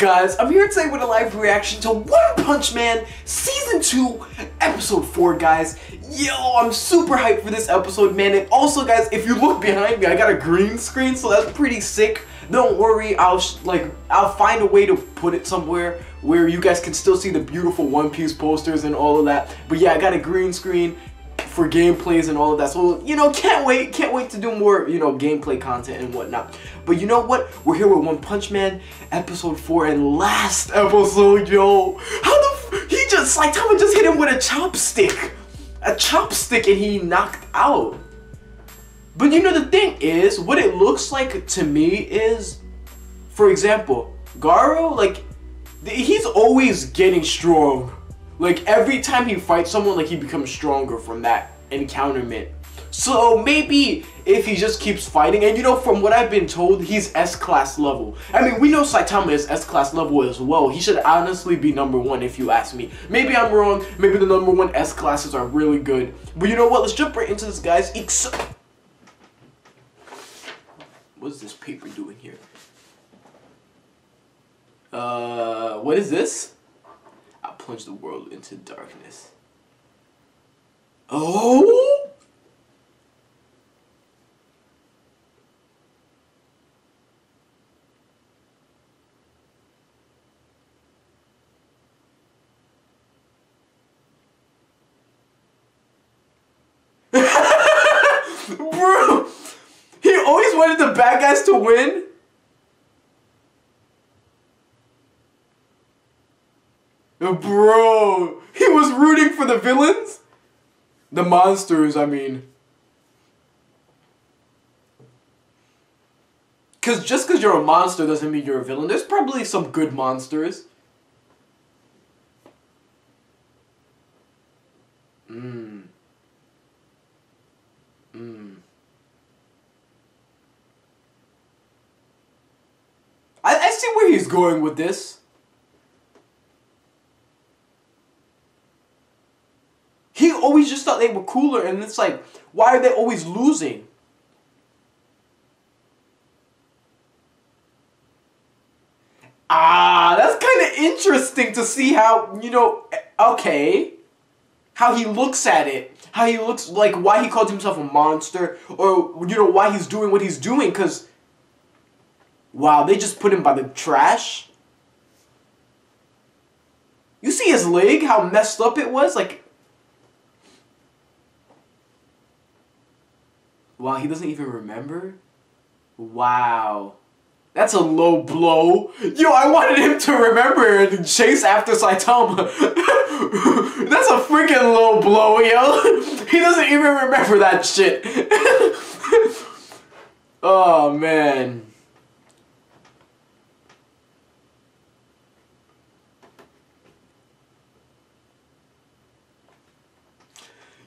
guys, I'm here today with a live reaction to One Punch Man Season 2, Episode 4, guys. Yo, I'm super hyped for this episode, man. And also, guys, if you look behind me, I got a green screen, so that's pretty sick. Don't worry, I'll find a way to put it somewhere where you guys can still see the beautiful One Piece posters and all of that. But yeah, I got a green screen for gameplays and all of that, so you know, can't wait to do more, you know, gameplay content and whatnot. But you know what, we're here with One Punch Man episode 4 and last episode. Yo, Saitama just hit him with a chopstick and he knocked out. But you know, the thing is, what it looks like to me is, for example, Garou, like, he's always getting strong. Like, every time he fights someone, like, he becomes stronger from that encounterment. So maybe if he just keeps fighting, and you know, from what I've been told, he's S-Class level. I mean, we know Saitama is S-Class level as well. He should honestly be number 1 if you ask me. Maybe I'm wrong. Maybe the number 1 S-Classes are really good. But you know what? Let's jump right into this, guys. What's this paper doing here? What is this? I plunge the world into darkness. Oh! Bro! He always wanted the bad guys to win? Bro, he was rooting for the villains? The monsters, I mean. Because just because you're a monster doesn't mean you're a villain. There's probably some good monsters. I see where he's going with this. He always just thought they were cooler, and it's like, why are they always losing? Ah, that's kind of interesting to see how, you know, okay, how he looks at it, how he looks, like, why he calls himself a monster, or, you know, why he's doing what he's doing, because, wow, they just put him by the trash. You see his leg, how messed up it was, like, wow, he doesn't even remember? Wow. That's a low blow. Yo, I wanted him to remember and chase after Saitama. That's a freaking low blow, yo. He doesn't even remember that shit. Oh, man.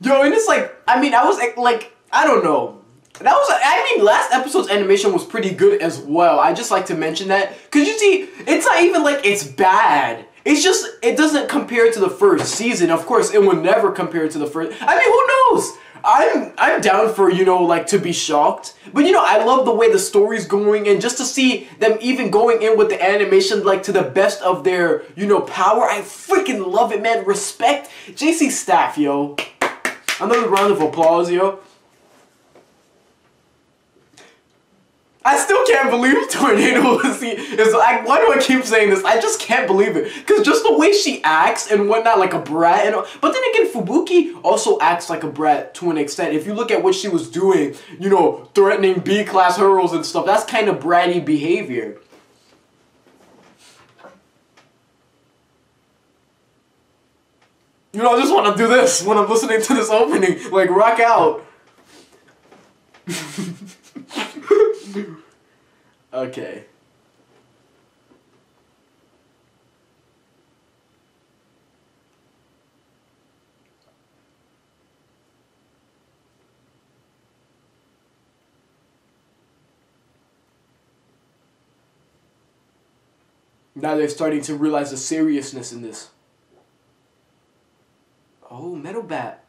Yo, and it's like, I mean, I was like, I don't know. That was, I mean, last episode's animation was pretty good as well. I just like to mention that. Because you see, it's not even like it's bad. It's just, it doesn't compare to the first season. Of course, it will never compare to the first. I mean, who knows? I'm down for, you know, like, to be shocked. But, you know, I love the way the story's going. And just to see them even going in with the animation, like, to the best of their, you know, power. I freaking love it, man. Respect JC Staff, yo. Another round of applause, yo. I still can't believe Tornado is like, why do I keep saying this? I just can't believe it. Because just the way she acts and whatnot, like a brat. And but then again, Fubuki also acts like a brat to an extent. If you look at what she was doing, you know, threatening B-class heroes and stuff, that's kind of bratty behavior. You know, I just want to do this when I'm listening to this opening. Like, rock out. Okay. Now they're starting to realize the seriousness in this. Oh, Metal Bat.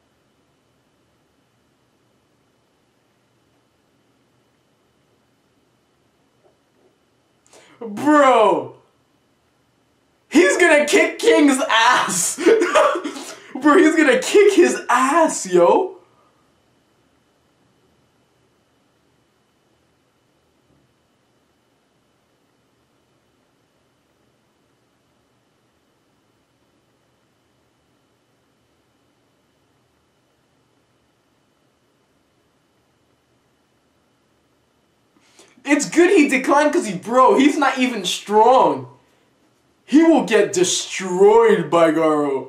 Bro, He's gonna kick King's ass! Bro, he's gonna kick his ass, yo! It's good he declined because he's not even strong. He will get destroyed by Garou.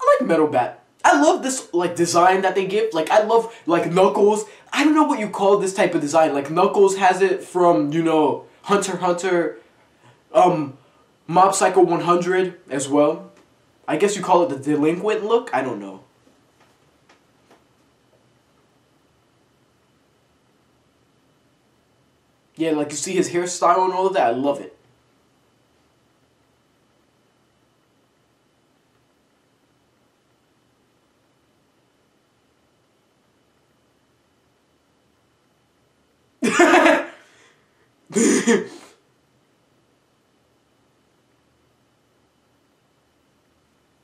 I like Metal Bat. I love this like design that they give. Like I love like Knuckles. I don't know what you call this type of design. Like Knuckles has it from, you know, Hunter x Hunter, Mob Psycho 100 as well. I guess you call it the delinquent look. I don't know. Yeah, like you see his hairstyle and all of that, I love it.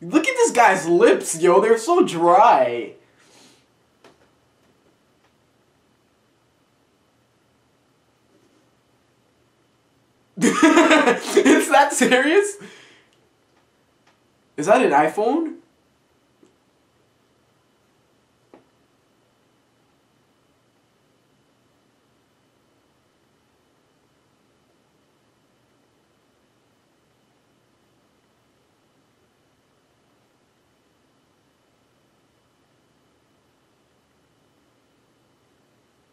Look at this guy's lips, yo, they're so dry. Is that serious? Is that an iPhone?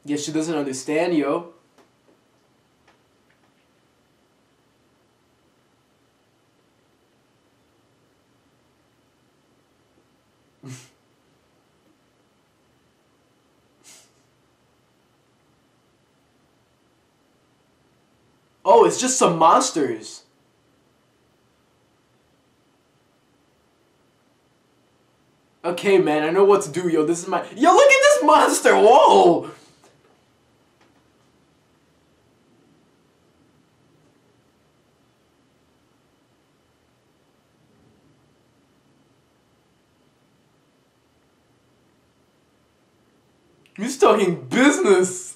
Yeah, she doesn't understand, yo. Oh, it's just some monsters. Okay, man, I know what to do, yo. This is my... Yo, look at this monster! Whoa! He's talking business.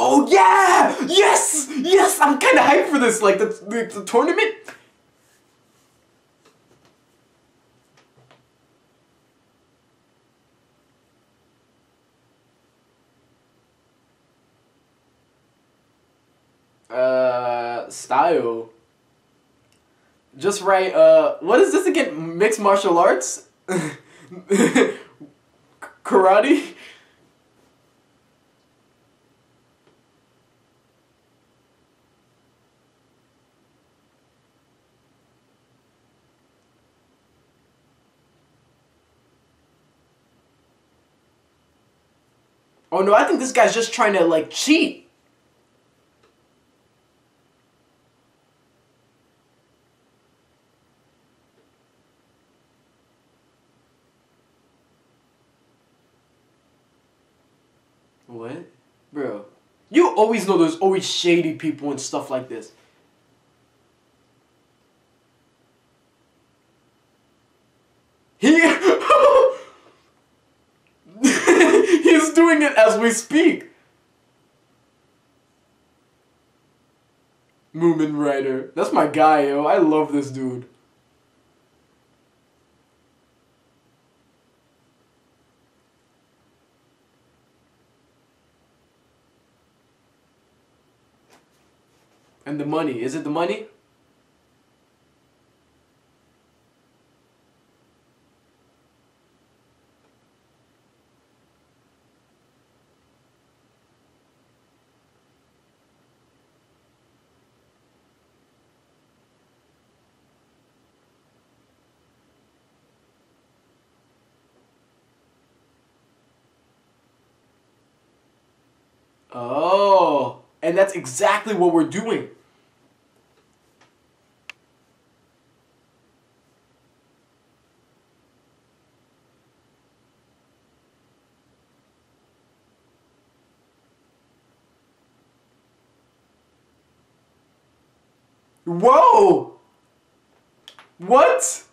Oh yeah! Yes! Yes! I'm kinda hyped for this, like the tournament. Style. Just right, what is this again? Mixed martial arts? Karate? Oh no, I think this guy's just trying to like cheat. What? Bro. You always know there's always shady people and stuff like this. He's doing it as we speak. Mumen Rider. That's my guy, yo. I love this dude. And the money. Is it the money? Oh, and that's exactly what we're doing. Whoa! What?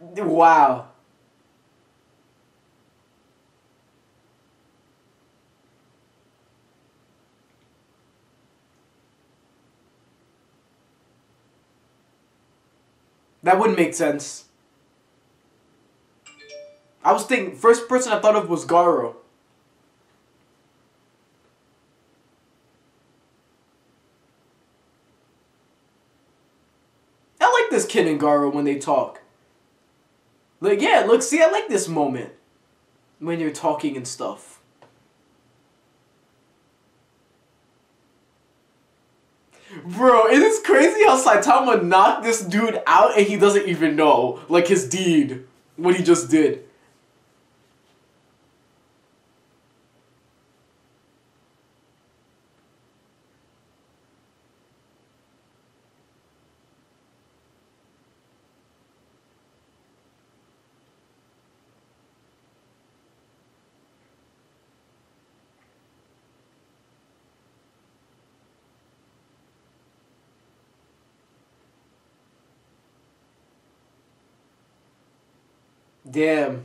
Wow. That wouldn't make sense. I was thinking, first person I thought of was Garou. I like this kid and Garou when they talk. Like, yeah, look, see, I like this moment. When you're talking and stuff. Bro, it is crazy how Saitama knocked this dude out and he doesn't even know, like, his deed, what he just did. Damn.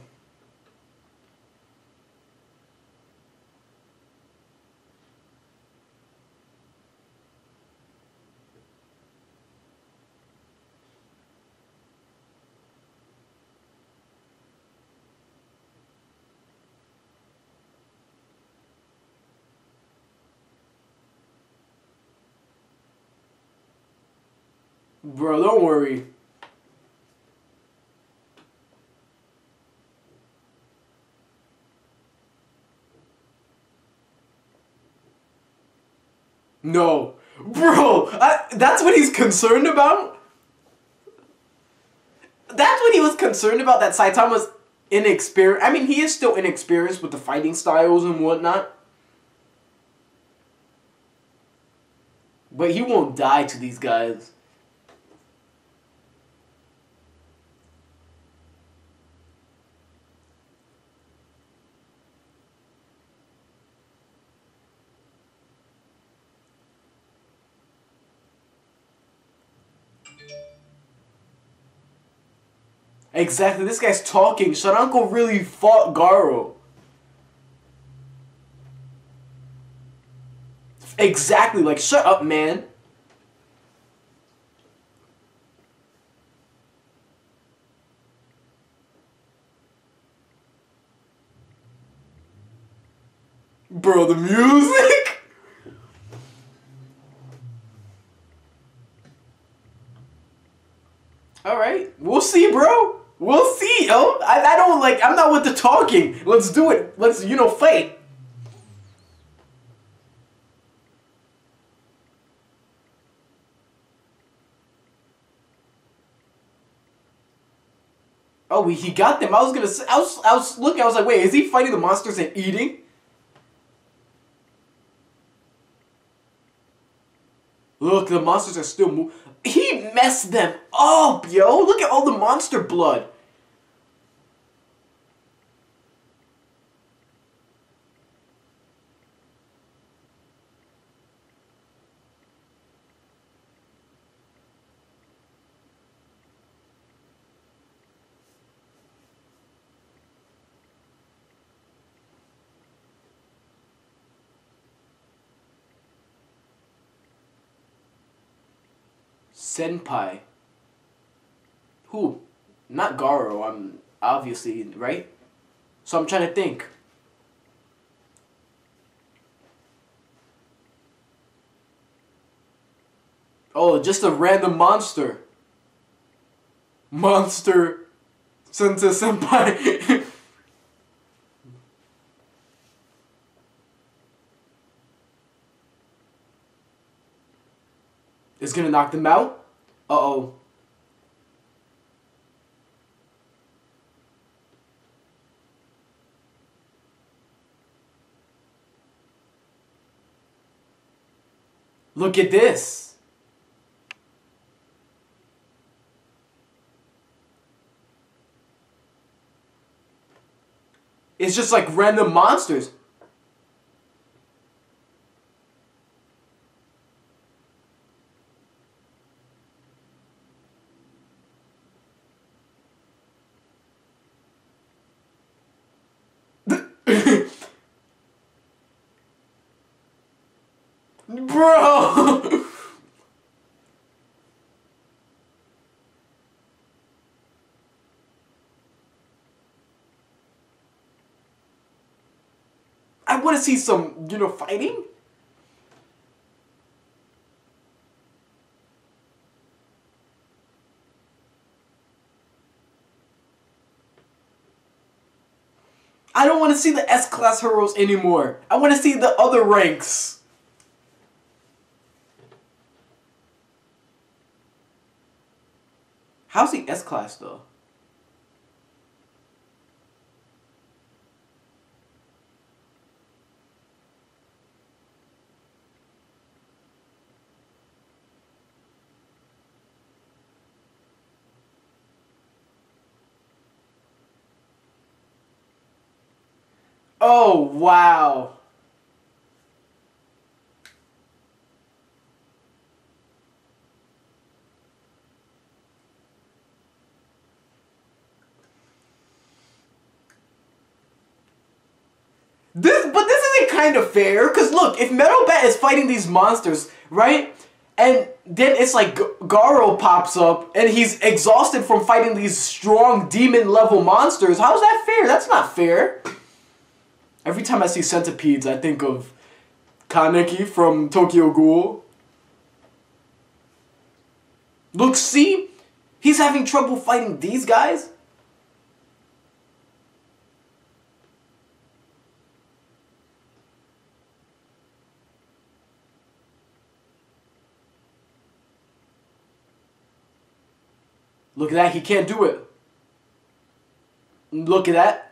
Bro, don't worry. No. Bro, that's what he's concerned about? That's what he was concerned about, that Saitama's inexperienced. I mean, he is still inexperienced with the fighting styles and whatnot. But he won't die to these guys. Exactly, this guy's talking. Sharanko really fought Garou. Exactly, like, shut up, man. Bro, the music. All right, we'll see, bro. We'll see, yo. I don't like. I'm not with the talking. Let's do it. Let's, you know, fight. Oh, he got them. I was gonna say. I was looking. I was like, wait, is he fighting the monsters and eating? Look, the monsters are still moving. He messed them up, yo. Look at all the monster blood. Senpai. Who? Not Garou, I'm obviously, right? So I'm trying to think. Oh, just a random monster. Monster Sensei Senpai. It's gonna knock them out? Uh-oh. Look at this. It's just like random monsters. Bro! I want to see some, you know, fighting. I don't want to see the S-Class heroes anymore. I want to see the other ranks. How's the S-Class though? Oh, wow. But this isn't kind of fair, because look, if Metal Bat is fighting these monsters, right? And then it's like Garou pops up and he's exhausted from fighting these strong demon-level monsters. How's that fair? That's not fair. Every time I see centipedes, I think of Kaneki from Tokyo Ghoul. Look, see? He's having trouble fighting these guys? Look at that, he can't do it. Look at that.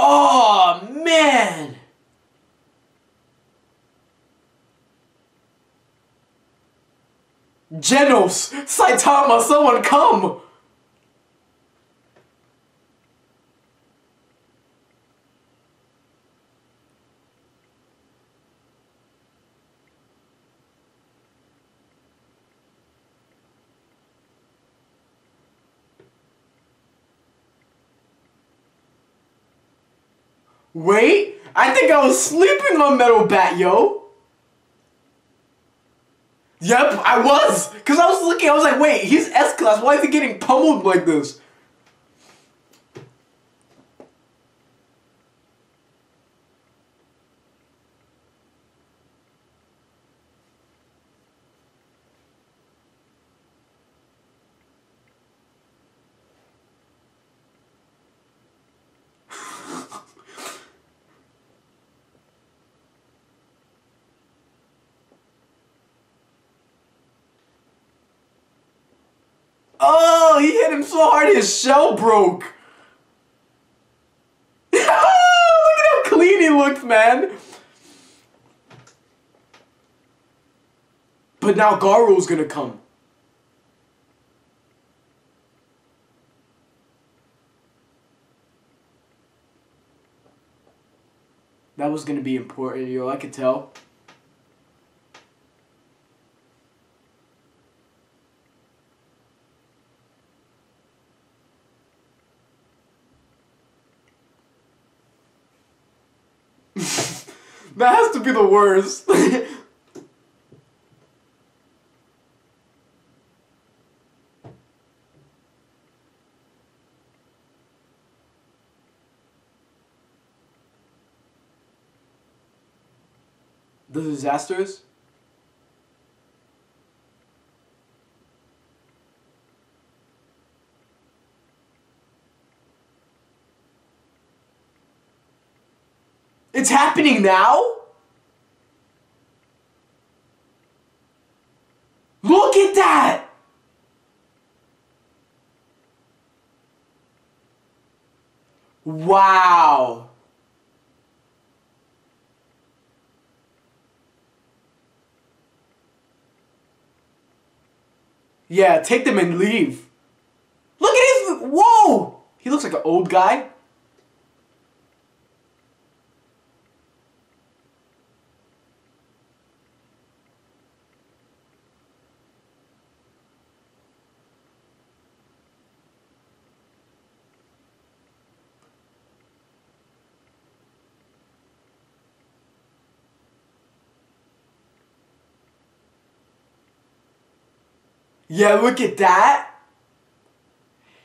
Oh, man! Genos! Saitama, someone come! Wait, I think I was sleeping on Metal Bat, yo. Yep, I was. Because I was looking, I was like, wait, he's S-Class. Why is he getting pummeled like this? Oh, he hit him so hard his shell broke. Oh, look at how clean he looked, man. But now Garou's gonna come. That was gonna be important, yo, I could tell. That has to be the worst. The disasters? It's happening now? Look at that! Wow! Yeah, take them and leave. Look at his... Whoa! He looks like an old guy. Yeah, look at that.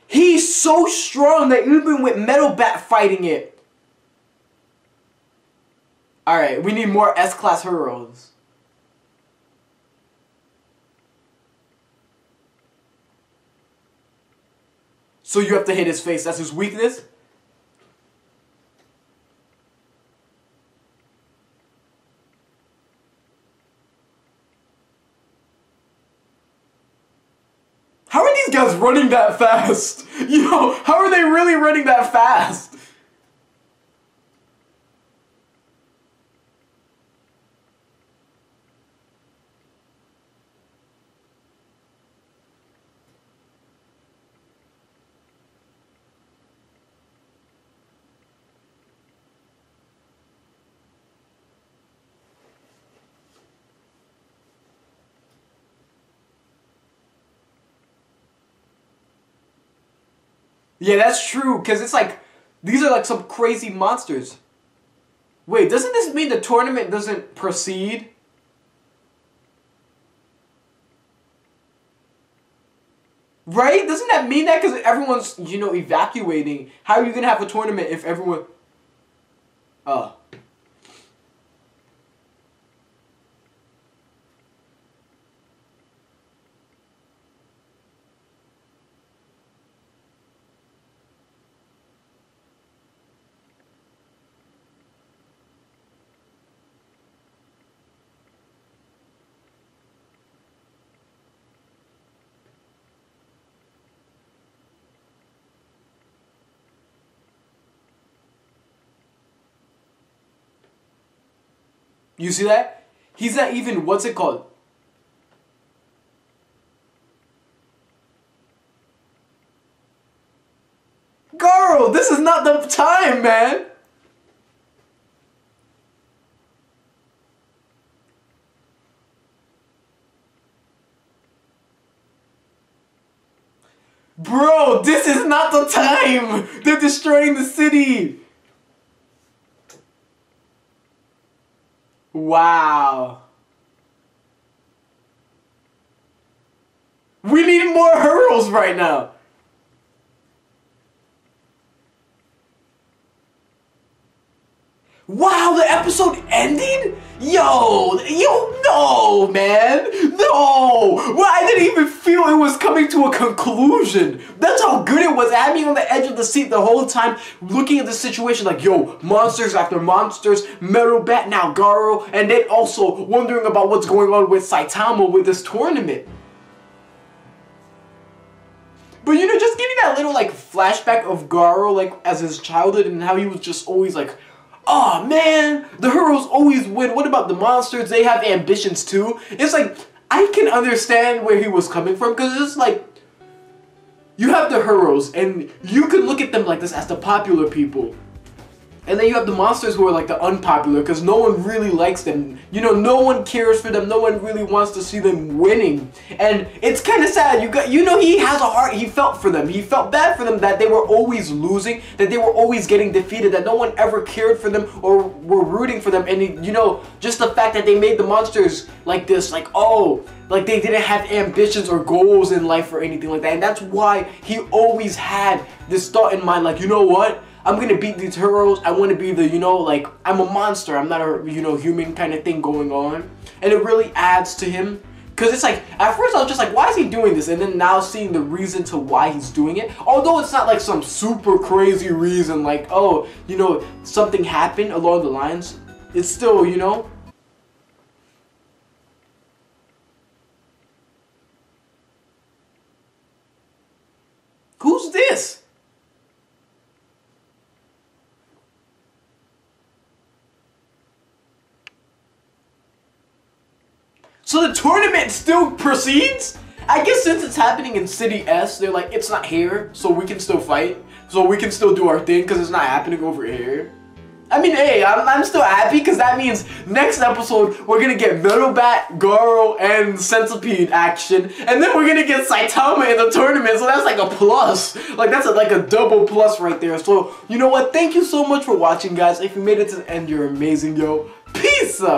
He's so strong that even with Metal Bat fighting it. Alright, we need more S-Class heroes. So you have to hit his face. That's his weakness? Guys running that fast. Yo, how are they really running that fast? Yeah, that's true, because it's like, these are like some crazy monsters. Wait, doesn't this mean the tournament doesn't proceed? Right? Doesn't that mean that? Because everyone's, you know, evacuating. How are you going to have a tournament if everyone... Oh. You see that? He's not even, what's it called? Girl, this is not the time, man! Bro, this is not the time! They're destroying the city! Wow. We need more hurdles right now. Wow, the episode ended? Yo, no, man. No. Well, I didn't even feel it was coming to a conclusion. That's how good it was. I had me on the edge of the seat the whole time, looking at the situation like, yo, monsters after monsters, Metal Bat, now Garou, and then also wondering about what's going on with Saitama with this tournament. But you know, just getting that little like flashback of Garou like as his childhood and how he was just always like, oh man, the heroes always win. What about the monsters? They have ambitions too. It's like, I can understand where he was coming from, because it's like, you have the heroes and you can look at them like this as the popular people. And then you have the monsters who are like the unpopular because no one really likes them. You know, no one cares for them. No one really wants to see them winning. And it's kind of sad. You know, he has a heart. He felt for them. He felt bad for them that they were always losing, that they were always getting defeated, that no one ever cared for them or were rooting for them. And, you know, just the fact that they made the monsters like this, like, oh, like they didn't have ambitions or goals in life or anything like that. And that's why he always had this thought in mind, like, you know what? I'm gonna beat these heroes. I want to be the, you know, like, I'm a monster. I'm not a, you know, human kind of thing going on. And it really adds to him. Because it's like, at first I was just like, why is he doing this? And then now seeing the reason to why he's doing it. Although it's not like some super crazy reason, like, oh, you know, something happened along the lines. It's still, you know. Who's this? So the tournament still proceeds? I guess since it's happening in City S, they're like, it's not here, so we can still fight. So we can still do our thing, because it's not happening over here. I mean, hey, I'm still happy, because that means next episode, we're going to get Metal Bat, Garou, and Centipede action. And then we're going to get Saitama in the tournament, so that's like a plus. Like, that's like a double plus right there. So, you know what? Thank you so much for watching, guys. If you made it to the end, you're amazing, yo. Peace out.